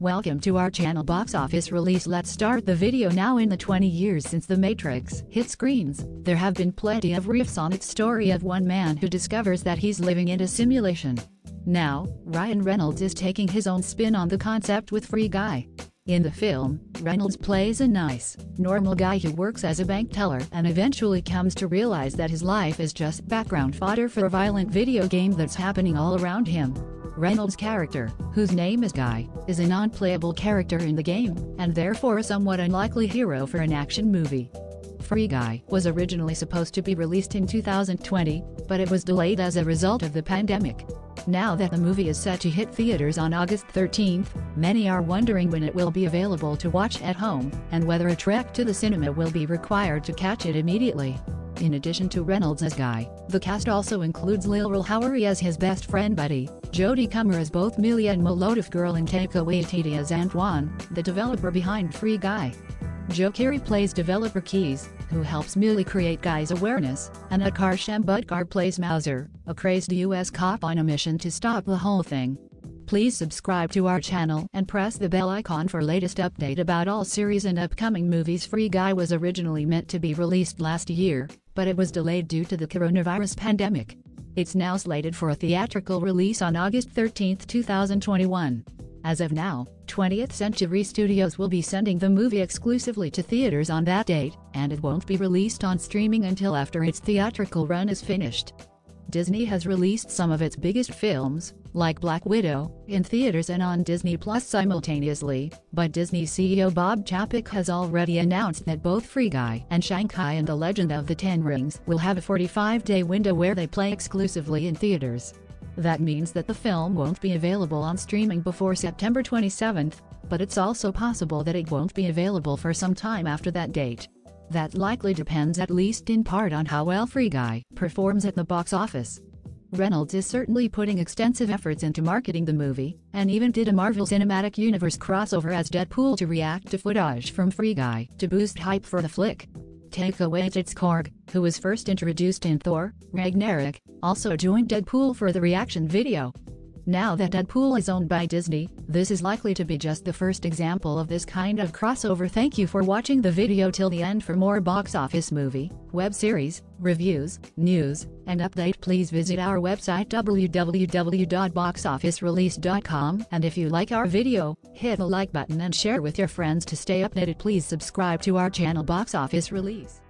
Welcome to our channel Box Office Release. Let's start the video now. In the 20 years since The Matrix hit screens, there have been plenty of riffs on its story of one man who discovers that he's living in a simulation. Now, Ryan Reynolds is taking his own spin on the concept with Free Guy. In the film, Reynolds plays a nice, normal guy who works as a bank teller and eventually comes to realize that his life is just background fodder for a violent video game that's happening all around him. Reynolds' character, whose name is Guy, is a non-playable character in the game, and therefore a somewhat unlikely hero for an action movie. Free Guy was originally supposed to be released in 2020, but it was delayed as a result of the pandemic. Now that the movie is set to hit theaters on August 13th, many are wondering when it will be available to watch at home, and whether a trek to the cinema will be required to catch it immediately. In addition to Reynolds as Guy, the cast also includes Lil Rel Howery as his best friend Buddy, Jodie Comer as both Milia and Molotov Girl, and Takeaway Tedia as Antoine, the developer behind Free Guy. Joe Keery plays developer Keys, who helps Milia create Guy's awareness, and Akarsham Butkar plays Mauser, a crazed US cop on a mission to stop the whole thing. Please subscribe to our channel and press the bell icon for latest update about all series and upcoming movies. Free Guy was originally meant to be released last year, but it was delayed due to the coronavirus pandemic. It's now slated for a theatrical release on August 13, 2021. As of now, 20th Century Studios will be sending the movie exclusively to theaters on that date, and it won't be released on streaming until after its theatrical run is finished. Disney has released some of its biggest films, like Black Widow, in theaters and on Disney Plus simultaneously, but Disney CEO Bob Chapek has already announced that both Free Guy and Shanghai and The Legend of the Ten Rings will have a 45-day window where they play exclusively in theaters. That means that the film won't be available on streaming before September 27th, but it's also possible that it won't be available for some time after that date. That likely depends at least in part on how well Free Guy performs at the box office. Reynolds is certainly putting extensive efforts into marketing the movie, and even did a Marvel Cinematic Universe crossover as Deadpool to react to footage from Free Guy to boost hype for the flick. Takeaway Tedia, Korg, who was first introduced in Thor Ragnarok, also joined Deadpool for the reaction video. Now that Deadpool is owned by Disney, this is likely to be just the first example of this kind of crossover. Thank you for watching the video till the end. For more box office movie, web series, reviews, news, and update, please visit our website www.boxofficerelease.com, and if you like our video, hit the like button and share with your friends. To stay updated, please subscribe to our channel Box Office Release.